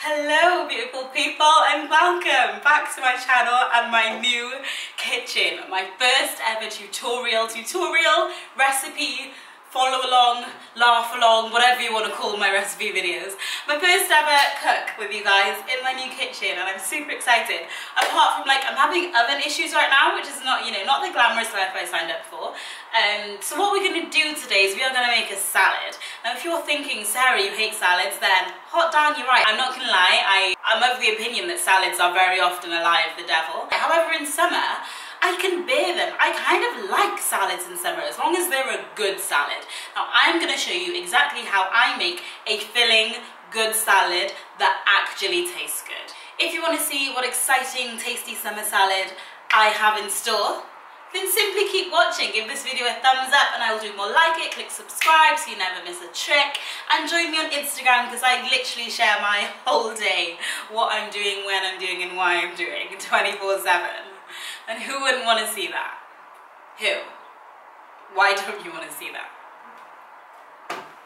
Hello beautiful people and welcome back to my channel and my new kitchen, my first ever tutorial recipe, follow along, laugh along, whatever you want to call my recipe videos. My first ever cook with you guys in my new kitchen and I'm super excited. Apart from I'm having oven issues right now, which is not, not the glamorous life I signed up for. So what we're going to do today is we are going to make a salad. Now if you're thinking, Sarah, you hate salads, then hot damn, you're right. I'm not going to lie, I'm of the opinion that salads are very often a lie of the devil. However, in summer, I can bear them. I kind of like salads in summer, as long as they're a good salad. Now I'm going to show you exactly how I make a filling, good salad that actually tastes good. If you want to see what exciting, tasty summer salad I have in store, then simply keep watching. Give this video a thumbs up and I will do more like it. Click subscribe so you never miss a trick. And join me on Instagram because I literally share my whole day, what I'm doing, when I'm doing and why I'm doing, 24/7. And who wouldn't want to see that? Who? Why don't you want to see that?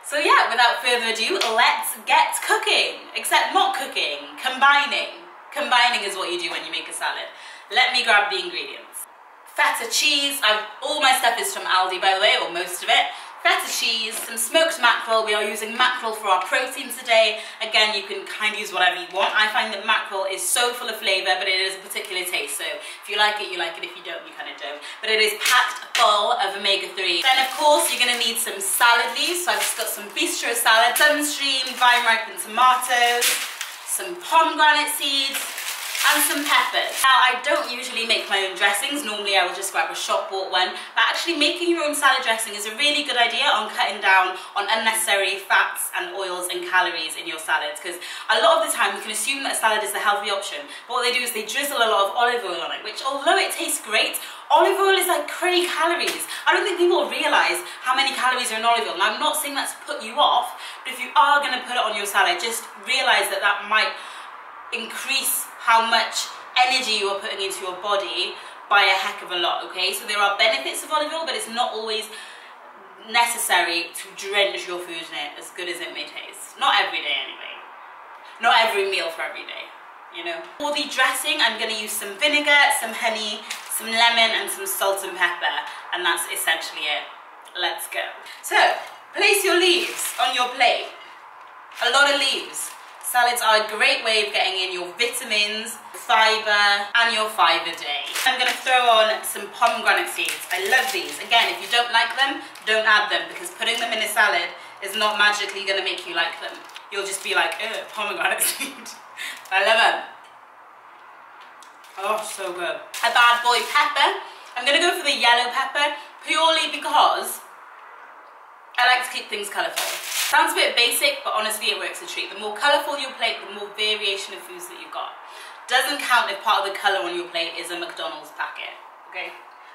So yeah, without further ado, let's get cooking. Except not cooking, combining. Combining is what you do when you make a salad. Let me grab the ingredients. Feta cheese, all my stuff is from Aldi by the way, or most of it. Feta cheese, some smoked mackerel. We are using mackerel for our protein today. Again, you can kind of use whatever you want. I find that mackerel is so full of flavour, but it is a particular taste. So if you like it, you like it. If you don't, you kind of don't. But it is packed full of omega-3. Then, of course, you're going to need some salad leaves. So I've just got some bistro salad, sunstream, vine-ripened tomatoes, some pomegranate seeds, and some peppers. Now I don't usually make my own dressings, normally I will just grab a shop bought one, but actually making your own salad dressing is a really good idea on cutting down on unnecessary fats and oils and calories in your salads, because a lot of the time you can assume that a salad is the healthy option, but what they do is they drizzle a lot of olive oil on it, which although it tastes great, olive oil is like crazy calories. I don't think people realise how many calories are in olive oil. Now I'm not saying that's put you off, but if you are going to put it on your salad, just realise that that might increase how much energy you are putting into your body by a heck of a lot, okay? So there are benefits of olive oil, but it's not always necessary to drench your food in it, as good as it may taste. Not every day anyway. Not every meal for every day, you know? For the dressing, I'm gonna use some vinegar, some honey, some lemon, and some salt and pepper, and that's essentially it. Let's go. So, place your leaves on your plate. A lot of leaves. Salads are a great way of getting in your vitamins, fibre and your fibre day. I'm going to throw on some pomegranate seeds. I love these. Again, if you don't like them, don't add them because putting them in a salad is not magically going to make you like them. You'll just be like, ugh, pomegranate seed. I love them. Oh, so good. A bad boy pepper. I'm going to go for the yellow pepper purely because I like to keep things colourful. Sounds a bit basic, but honestly it works a treat. The more colourful your plate, the more variation of foods that you've got. Doesn't count if part of the colour on your plate is a McDonald's packet, okay?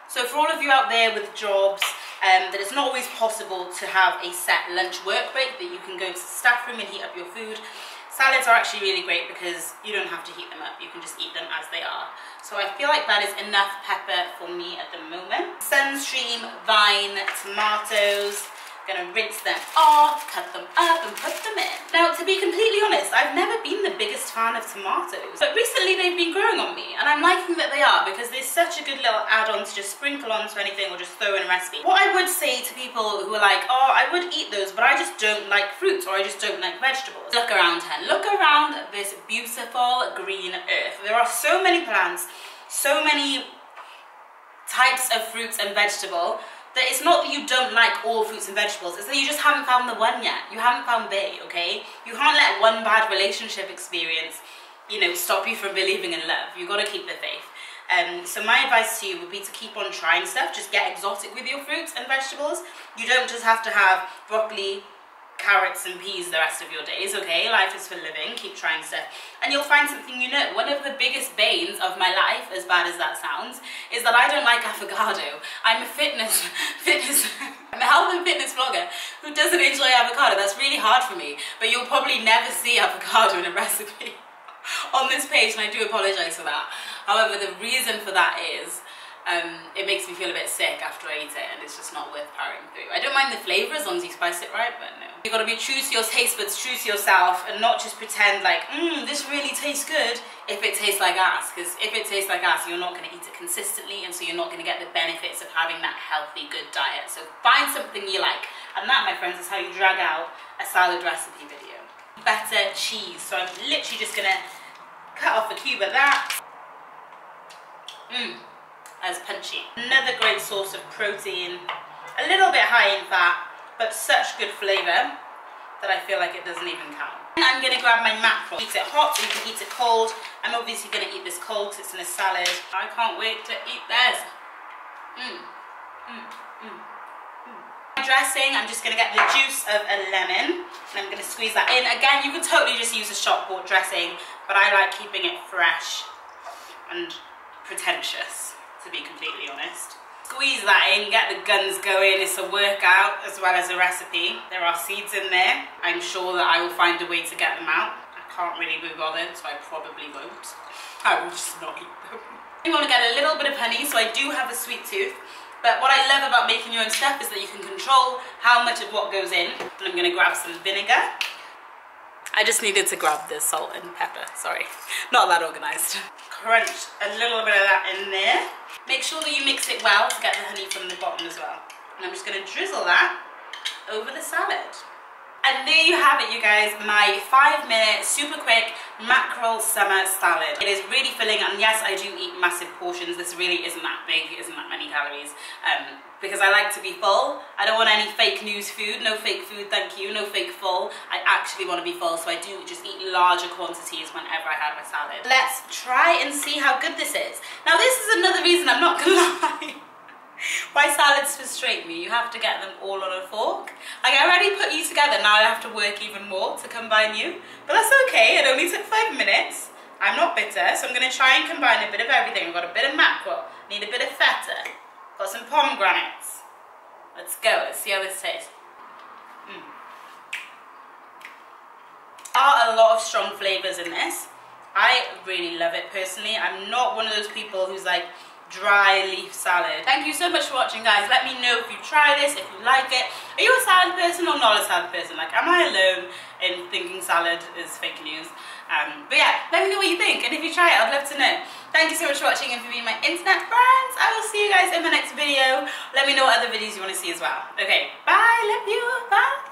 So for all of you out there with jobs, that it's not always possible to have a set lunch work break, that you can go to the staff room and heat up your food, salads are actually really great because you don't have to heat them up, you can just eat them as they are. So I feel like that is enough pepper for me at the moment. Sunstream, vine, tomatoes. Gonna rinse them off, cut them up and put them in. Now to be completely honest, I've never been the biggest fan of tomatoes, but recently they've been growing on me and I'm liking that they are because they're such a good little add-on to just sprinkle onto anything or just throw in a recipe. What I would say to people who are like, oh I would eat those but I just don't like fruits or I just don't like vegetables. Look around her, look around this beautiful green earth. There are so many plants, so many types of fruits and vegetable. That it's not that you don't like all fruits and vegetables, it's that you just haven't found the one yet. You haven't found they, okay? You can't let one bad relationship experience, stop you from believing in love. You've got to keep the faith. So my advice to you would be to keep on trying stuff. Just get exotic with your fruits and vegetables. You don't just have to have broccoli, carrots and peas the rest of your days, okay? Life is for living, keep trying stuff. And you'll find something you know. One of the biggest banes of my life, as bad as that sounds, is that I don't like avocado. I'm a I'm a health and fitness vlogger who doesn't enjoy avocado. That's really hard for me, but you'll probably never see avocado in a recipe on this page, and I do apologise for that. However, the reason for that is It makes me feel a bit sick after I eat it, and it's just not worth powering through. I don't mind the flavor as long as you spice it right, but no. You've got to be true to your taste buds, true to yourself, and not just pretend like, this really tastes good if it tastes like ass, because if it tastes like ass, you're not going to eat it consistently, and so you're not going to get the benefits of having that healthy, good diet. So find something you like, and that, my friends, is how you drag out a salad recipe video. Better cheese, so I'm literally just going to cut off a cube of that. As punchy. Another great source of protein, a little bit high in fat, but such good flavour that I feel like it doesn't even count. And I'm going to grab my mackerel. Eat it hot, you can eat it cold. I'm obviously going to eat this cold because it's in a salad. I can't wait to eat this. My dressing, I'm just going to get the juice of a lemon and I'm going to squeeze that in. Again, you could totally just use a shopbought dressing, but I like keeping it fresh and pretentious, to be completely honest. Squeeze that in, get the guns going. It's a workout as well as a recipe. There are seeds in there. I'm sure that I will find a way to get them out. I can't really be bothered, so I probably won't. I will just not eat them. You want to get a little bit of honey, so I do have a sweet tooth. But what I love about making your own stuff is that you can control how much of what goes in. And I'm going to grab some vinegar. I just needed to grab the salt and pepper, sorry. Not that organised. Crunch a little bit of that in there. Make sure that you mix it well to get the honey from the bottom as well. And I'm just going to drizzle that over the salad. And there you have it, you guys, my 5-minute, super quick mackerel summer salad. It is really filling, and yes, I do eat massive portions. This really isn't that big, it isn't that many calories. Because I like to be full. I don't want any fake news food, no fake food, thank you, no fake full. I actually want to be full, so I do just eat larger quantities whenever I have my salad. Let's try and see how good this is. Now this is another reason, I'm not gonna lie, why salads frustrate me. You have to get them all on a fork. Like, I already put you together, now I have to work even more to combine you. But that's okay, it only took 5 minutes. I'm not bitter, so I'm gonna try and combine a bit of everything. We've got a bit of mackerel, need a bit of feta. Got some pomegranates. Let's go, let's see how this tastes. Are a lot of strong flavours in this. I really love it personally. I'm not one of those people who's like dry leaf salad. Thank you so much for watching, guys. Let me know if you try this, if you like it. Are you a salad person or not a salad person? Like, am I alone in thinking salad is fake news? But yeah, let me know what you think, and if you try it, I'd love to know. Thank you so much for watching and for being my internet friends. I will see you guys in my next video. Let me know what other videos you want to see as well. Okay, bye, love you, bye.